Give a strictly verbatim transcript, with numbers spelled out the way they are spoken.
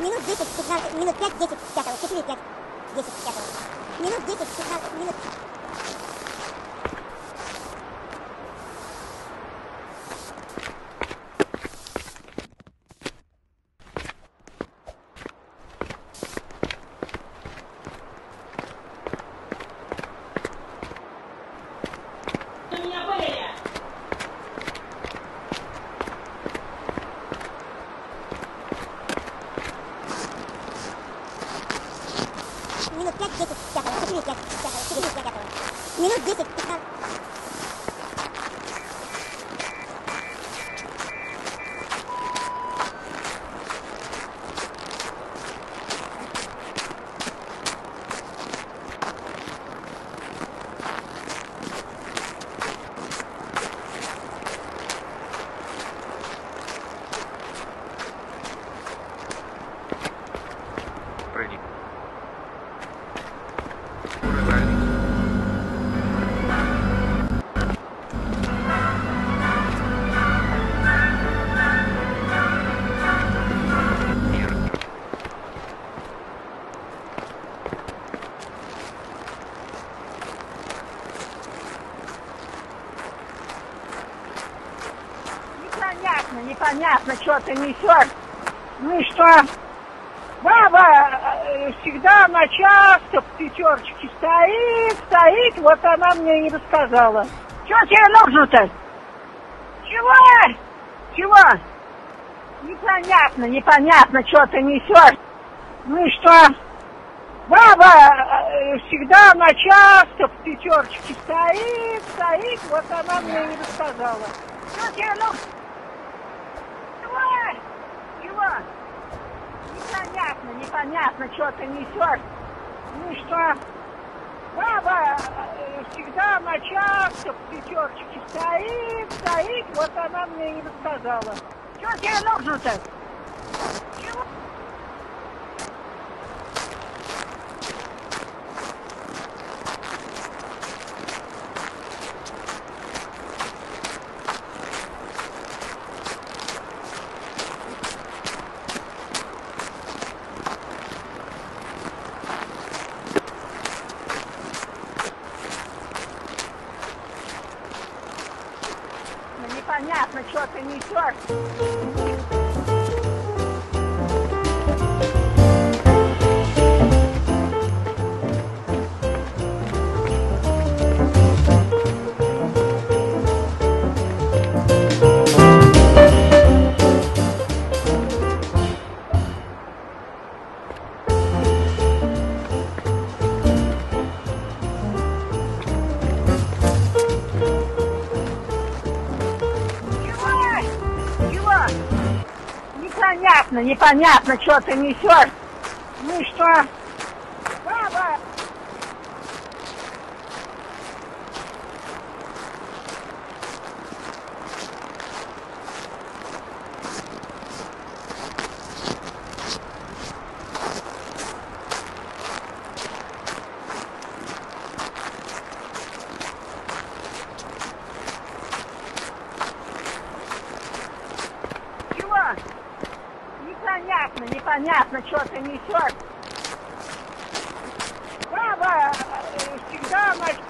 минут десять, пятнадцать, минут пять, десять, пятого, четыре, пять, десять, пятого, минут десять, пятнадцать, минут... Минут десять, пятнадцать. Непонятно, непонятно, что ты несешь. Ну и что? Баба всегда на часто в пятерочке стоит, стоит, вот она мне и рассказала. Чего тебе нужно-то? Чего? Чего? Непонятно, непонятно, что ты несешь. Ну и что? Баба всегда на часто в пятерочке стоит, стоит, вот она мне и рассказала. Чего тебе нужно? Непонятно, непонятно, что ты несешь. Ну и что? Баба всегда на часто в пятерочке стоит, стоит, вот она мне и рассказала. Чего тебе нужно-то? Чего? Понятно, что ты несешь. Непонятно, непонятно, что ты несешь. Ну и что? Баба! Непонятно, непонятно, что ты несешь. Баба всегда...